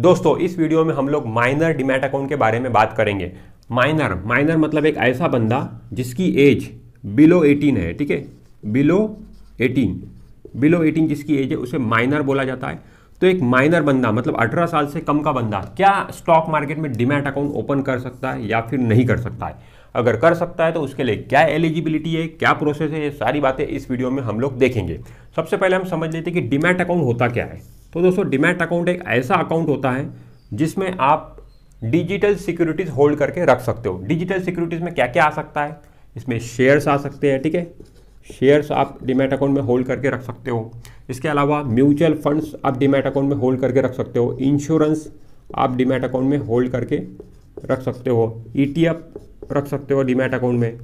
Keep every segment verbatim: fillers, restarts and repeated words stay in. दोस्तों इस वीडियो में हम लोग माइनर डिमैट अकाउंट के बारे में बात करेंगे। माइनर माइनर मतलब एक ऐसा बंदा जिसकी एज बिलो एटीन है, ठीक है, बिलो एटीन बिलो एटीन जिसकी एज है उसे माइनर बोला जाता है। तो एक माइनर बंदा मतलब अठारह साल से कम का बंदा क्या स्टॉक मार्केट में डिमैट अकाउंट ओपन कर सकता है या फिर नहीं कर सकता है? अगर कर सकता है तो उसके लिए क्या एलिजिबिलिटी है, क्या प्रोसेस है, ये सारी बातें इस वीडियो में हम लोग देखेंगे। सबसे पहले हम समझ लेते हैं कि डिमैट अकाउंट होता क्या है। तो दोस्तों डिमैट अकाउंट एक ऐसा अकाउंट होता है जिसमें आप डिजिटल सिक्योरिटीज होल्ड करके रख सकते हो। डिजिटल सिक्योरिटीज में क्या क्या आ सकता है? इसमें शेयर्स आ सकते हैं, ठीक है, शेयर्स आप डिमैट अकाउंट में होल्ड करके रख सकते हो। इसके अलावा म्यूचुअल फंड्स आप डिमैट अकाउंट में होल्ड करके रख सकते हो। इंश्योरेंस आप डिमैट अकाउंट में होल्ड करके रख सकते हो। ई टी एफ रख सकते हो डिमैट अकाउंट में,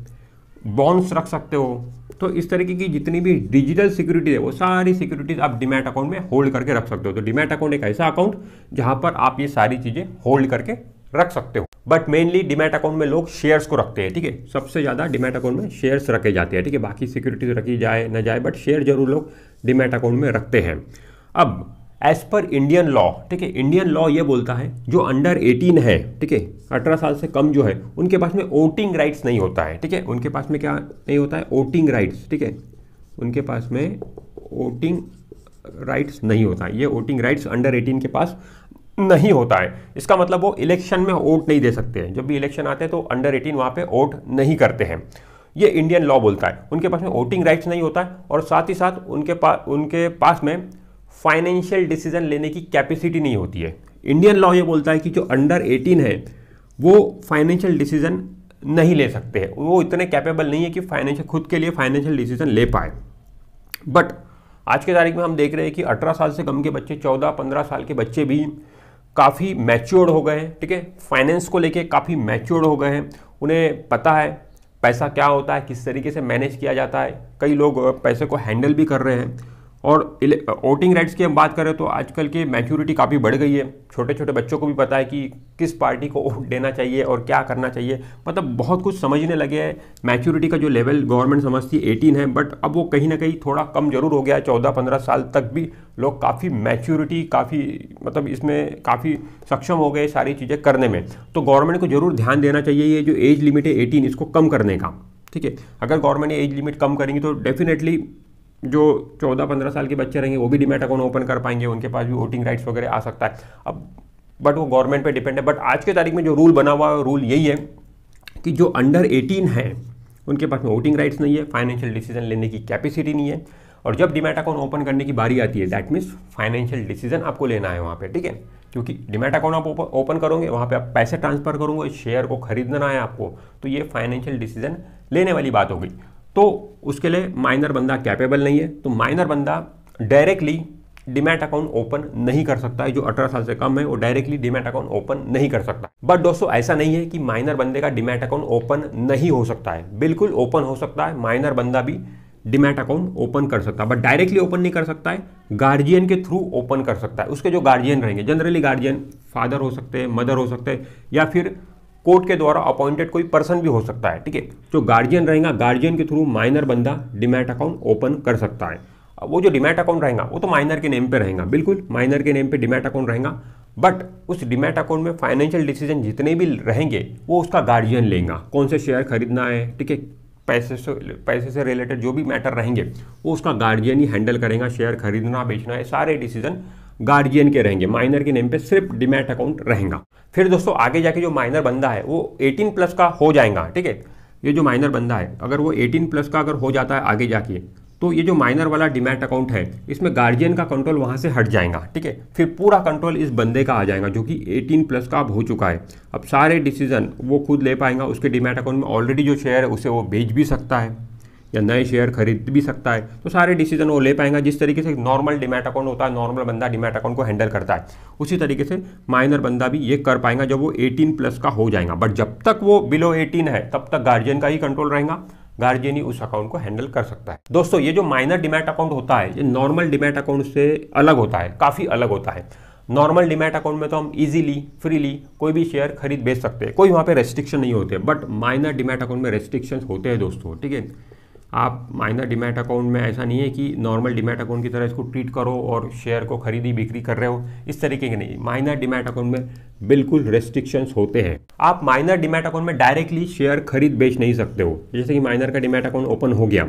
बॉन्ड्स रख सकते हो। तो इस तरीके की जितनी भी डिजिटल सिक्योरिटीज है वो सारी सिक्योरिटीज आप डिमैट अकाउंट में होल्ड करके रख सकते हो। तो डिमैट अकाउंट एक ऐसा अकाउंट जहां पर आप ये सारी चीज़ें होल्ड करके रख सकते हो। बट मेनली डिमैट अकाउंट में लोग शेयर्स को रखते हैं, ठीक है, थीके? सबसे ज़्यादा डिमैट अकाउंट में शेयर्स रखे जाते हैं, ठीक है, थीके? बाकी सिक्योरिटीज रखी जाए ना जाए बट शेयर जरूर लोग डिमैट अकाउंट में रखते हैं। अब एज पर इंडियन लॉ, ठीक है, इंडियन लॉ ये बोलता है जो अंडर एटीन है, ठीक है, अठारह साल से कम जो है उनके पास में वोटिंग राइट्स नहीं होता है, ठीक है, उनके पास में क्या नहीं होता है, वोटिंग राइट्स, ठीक है, उनके पास में वोटिंग राइट्स नहीं होता है। ये वोटिंग राइट्स अंडर एटीन के पास नहीं होता है। इसका मतलब वो इलेक्शन में वोट नहीं दे सकते हैं। जब भी इलेक्शन आते हैं तो अंडर एटीन वहाँ पर वोट नहीं करते हैं, ये इंडियन लॉ बोलता है। उनके पास में वोटिंग राइट्स नहीं होता है और साथ ही साथ उनके पास उनके पास में फाइनेंशियल डिसीजन लेने की कैपेसिटी नहीं होती है। इंडियन लॉ ये बोलता है कि जो अंडर एटीन है वो फाइनेंशियल डिसीजन नहीं ले सकते हैं, वो इतने कैपेबल नहीं है कि फाइनेंशियल खुद के लिए फाइनेंशियल डिसीजन ले पाए। बट आज के तारीख में हम देख रहे हैं कि अठारह साल से कम के बच्चे, चौदह पंद्रह साल के बच्चे भी काफ़ी मैच्योर्ड हो गए हैं, ठीक है, फाइनेंस को लेके काफ़ी मैच्योर्ड हो गए हैं। उन्हें पता है पैसा क्या होता है, किस तरीके से मैनेज किया जाता है। कई लोग पैसे को हैंडल भी कर रहे हैं। और वोटिंग राइट्स की हम बात करें तो आजकल की मैच्योरिटी काफ़ी बढ़ गई है। छोटे छोटे बच्चों को भी पता है कि किस पार्टी को वोट देना चाहिए और क्या करना चाहिए, मतलब बहुत कुछ समझने लगे हैं। मैच्योरिटी का जो लेवल गवर्नमेंट समझती है एटीन है, बट अब वो कहीं ना कहीं थोड़ा कम जरूर हो गया है। चौदह पंद्रह साल तक भी लोग काफ़ी मैच्योरिटी काफ़ी मतलब इसमें काफ़ी सक्षम हो गए सारी चीज़ें करने में। तो गवर्नमेंट को जरूर ध्यान देना चाहिए ये जो एज लिमिट है एटीन, इसको कम करने का, ठीक है। अगर गवर्नमेंट एज लिमिट कम करेंगी तो डेफिनेटली जो चौदह पंद्रह साल के बच्चे रहेंगे वो भी डिमैट अकाउंट ओपन कर पाएंगे, उनके पास भी वोटिंग राइट्स वगैरह आ सकता है। अब बट वो गवर्नमेंट पे डिपेंड है। बट आज के तारीख में जो रूल बना हुआ है रूल यही है कि जो अंडर एटीन है उनके पास में वोटिंग राइट्स नहीं है, फाइनेंशियल डिसीजन लेने की कैपेसिटी नहीं है। और जब डिमैट अकाउंट ओपन करने की बारी आती है दैट मीन्स फाइनेंशियल डिसीजन आपको लेना है वहाँ पे, ठीक है, क्योंकि डिमैट अकाउंट आप ओपन करोगे, वहाँ पे आप पैसे ट्रांसफर करोगे, शेयर को खरीदना है आपको, तो ये फाइनेंशियल डिसीजन लेने वाली बात होगी। तो उसके लिए माइनर बंदा कैपेबल नहीं है। तो माइनर बंदा डायरेक्टली डिमैट अकाउंट ओपन नहीं कर सकता है। जो अठारह साल से कम है वो डायरेक्टली डिमैट अकाउंट ओपन नहीं कर सकता। बट दोस्तों ऐसा नहीं है कि माइनर बंदे का डिमैट अकाउंट ओपन नहीं हो सकता है, बिल्कुल ओपन हो सकता है। माइनर बंदा भी डिमैट अकाउंट ओपन कर सकता है, बट डायरेक्टली ओपन नहीं कर सकता है, गार्जियन के थ्रू ओपन कर सकता है। उसके जो गार्जियन रहेंगे, जनरली गार्जियन फादर हो सकते हैं, मदर हो सकते हैं, या फिर कोर्ट के द्वारा अपॉइंटेड कोई पर्सन भी हो सकता है, ठीक है। जो गार्जियन रहेगा गार्जियन के थ्रू माइनर बंदा डिमैट अकाउंट ओपन कर सकता है। वो जो डिमैट अकाउंट रहेगा वो तो माइनर के नेम पे रहेगा, बिल्कुल माइनर के नेम पे डिमैट अकाउंट रहेगा। बट उस डिमैट अकाउंट में फाइनेंशियल डिसीजन जितने भी रहेंगे वो उसका गार्जियन लेगा। कौन से शेयर खरीदना है, ठीक है, पैसे से पैसे से रिलेटेड जो भी मैटर रहेंगे वो उसका गार्जियन ही हैंडल करेगा। शेयर खरीदना बेचना है सारे डिसीजन गार्जियन के रहेंगे, माइनर के नेम पे सिर्फ डिमैट अकाउंट रहेगा। फिर दोस्तों आगे जाके जो माइनर बंदा है वो एटीन प्लस का हो जाएगा, ठीक है। ये जो माइनर बंदा है अगर वो एटीन प्लस का अगर हो जाता है आगे जाके, तो ये जो माइनर वाला डिमैट अकाउंट है इसमें गार्जियन का कंट्रोल वहाँ से हट जाएगा, ठीक है। फिर पूरा कंट्रोल इस बंदे का आ जाएगा जो कि एटीन प्लस का अब हो चुका है। अब सारे डिसीजन वो खुद ले पाएगा। उसके डिमैट अकाउंट में ऑलरेडी जो शेयर है उसे वो बेच भी सकता है या नए शेयर खरीद भी सकता है, तो सारे डिसीजन वो ले पाएंगा। जिस तरीके से नॉर्मल डिमैट अकाउंट होता है, नॉर्मल बंदा डिमैट अकाउंट को हैंडल करता है, उसी तरीके से माइनर बंदा भी ये कर पाएगा जब वो एटीन प्लस का हो जाएगा। बट जब तक वो बिलो एटीन है तब तक गार्जियन का ही कंट्रोल रहेगा, गार्जियन ही उस अकाउंट को हैंडल कर सकता है। दोस्तों ये जो माइनर डिमैट अकाउंट होता है ये नॉर्मल डिमैट अकाउंट से अलग होता है, काफ़ी अलग होता है। नॉर्मल डिमैट अकाउंट में तो हम इजीली फ्रीली कोई भी शेयर खरीद बेच सकते हैं, कोई वहाँ पे रेस्ट्रिक्शन नहीं होते। बट माइनर डिमैट अकाउंट में रेस्ट्रिक्शंस होते हैं दोस्तों, ठीक है। आप माइनर डीमैट अकाउंट में ऐसा नहीं है कि नॉर्मल डीमैट अकाउंट की तरह इसको ट्रीट करो और शेयर को खरीदी बिक्री कर रहे हो, इस तरीके के नहीं। माइनर डीमैट अकाउंट में बिल्कुल रेस्ट्रिक्शंस होते हैं। आप माइनर डीमैट अकाउंट में डायरेक्टली शेयर खरीद बेच नहीं सकते हो। जैसे कि माइनर का डीमैट अकाउंट ओपन हो गया,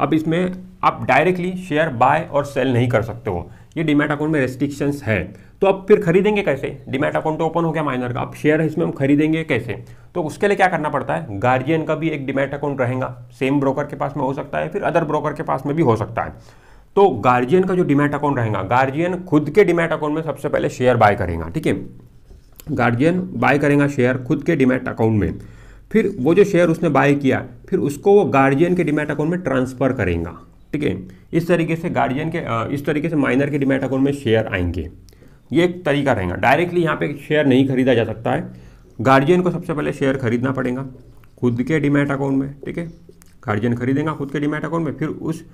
अब इसमें आप डायरेक्टली शेयर बाय और सेल नहीं कर सकते हो, ये डीमैट अकाउंट में रेस्ट्रिक्शंस है। तो अब फिर खरीदेंगे कैसे? डीमैट अकाउंट तो ओपन हो गया माइनर का, अब शेयर है इसमें हम खरीदेंगे कैसे? तो उसके लिए क्या करना पड़ता है, गार्जियन का भी एक डीमैट अकाउंट रहेगा, सेम ब्रोकर के पास में हो सकता है, फिर अदर ब्रोकर के पास में भी हो सकता है। तो गार्जियन का जो डीमैट अकाउंट रहेगा, गार्जियन खुद के डीमैट अकाउंट में सबसे पहले शेयर बाय करेगा, ठीक है, गार्जियन बाय करेगा शेयर खुद के डीमैट अकाउंट में, फिर वो जो शेयर उसने बाय किया फिर उसको वो गार्जियन के डीमैट अकाउंट में ट्रांसफ़र करेगा, ठीक है। इस तरीके से गार्जियन के इस तरीके से माइनर के डीमैट अकाउंट में शेयर आएंगे, ये एक तरीका रहेगा। डायरेक्टली यहाँ पे शेयर नहीं खरीदा जा सकता है, गार्जियन को सबसे पहले शेयर खरीदना पड़ेगा खुद के डीमैट अकाउंट में, ठीक है, गार्जियन खरीदेगा खुद के डीमैट अकाउंट में, फिर उस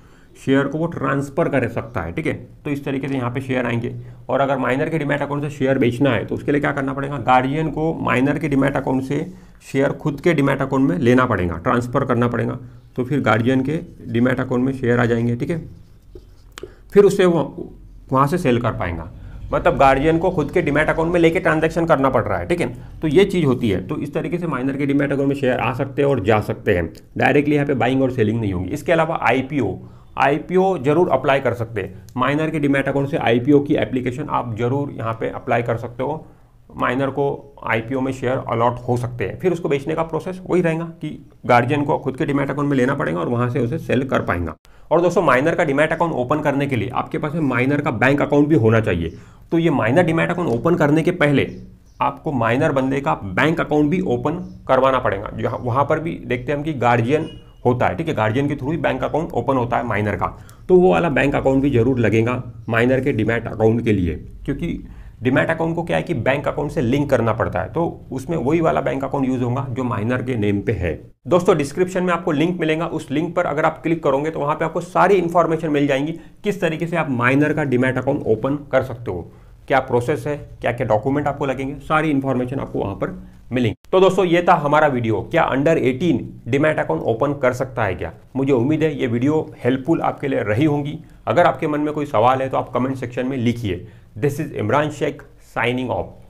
शेयर को वो ट्रांसफ़र कर सकता है, ठीक है। तो इस तरीके से यहाँ पे शेयर आएंगे। और अगर माइनर के डीमैट अकाउंट से शेयर बेचना है तो उसके लिए क्या करना पड़ेगा, गार्जियन को माइनर के डीमैट अकाउंट से शेयर खुद के डीमैट अकाउंट में लेना पड़ेगा, ट्रांसफ़र करना पड़ेगा, तो फिर गार्जियन के डीमैट अकाउंट में शेयर आ जाएंगे, ठीक है, फिर उसे वो वहाँ से सेल कर पाएंगा। मतलब गार्जियन को खुद के डीमैट अकाउंट में लेके ट्रांजैक्शन करना पड़ रहा है, ठीक है, तो ये चीज़ होती है। तो इस तरीके से माइनर के डीमैट अकाउंट में शेयर आ सकते हैं और जा सकते हैं, डायरेक्टली यहाँ पे बाइंग और सेलिंग नहीं होगी। इसके अलावा आईपीओ आईपीओ जरूर अप्लाई कर सकते हैं, माइनर के डीमैट अकाउंट से आईपीओ की एप्लीकेशन आप जरूर यहाँ पे अप्लाई कर सकते हो, माइनर को आईपीओ में शेयर अलॉट हो सकते हैं। फिर उसको बेचने का प्रोसेस वही रहेगा कि गार्जियन को खुद के डीमैट अकाउंट में लेना पड़ेगा और वहाँ से उसे सेल कर पाएगा। और दोस्तों, माइनर का डीमैट अकाउंट ओपन करने के लिए आपके पास में माइनर का बैंक अकाउंट भी होना चाहिए। तो ये माइनर डीमैट अकाउंट ओपन करने के पहले आपको माइनर बंदे का बैंक अकाउंट भी ओपन करवाना पड़ेगा। वहाँ पर भी देखते हैं हम कि गार्जियन होता है, ठीक है, गार्जियन के थ्रू ही बैंक अकाउंट ओपन होता है माइनर का, तो वो वाला बैंक अकाउंट भी जरूर लगेगा माइनर के डीमैट अकाउंट के लिए, क्योंकि डीमैट अकाउंट को क्या है कि बैंक अकाउंट से लिंक करना पड़ता है, तो उसमें वही वाला बैंक अकाउंट यूज होगा जो माइनर के नेम पे है। दोस्तों, डिस्क्रिप्शन में आपको लिंक मिलेगा, उस लिंक पर अगर आप क्लिक करोगे तो वहाँ पर आपको सारी इन्फॉर्मेशन मिल जाएंगी किस तरीके से आप माइनर का डीमैट अकाउंट ओपन कर सकते हो, क्या प्रोसेस है, क्या क्या डॉक्यूमेंट आपको लगेंगे, सारी इन्फॉर्मेशन आपको वहाँ पर मिलेंगी। तो दोस्तों, ये था हमारा वीडियो, क्या अंडर अठारह डीमैट अकाउंट ओपन कर सकता है क्या। मुझे उम्मीद है ये वीडियो हेल्पफुल आपके लिए रही होंगी। अगर आपके मन में कोई सवाल है तो आप कमेंट सेक्शन में लिखिए। This is Imran Shaikh signing of.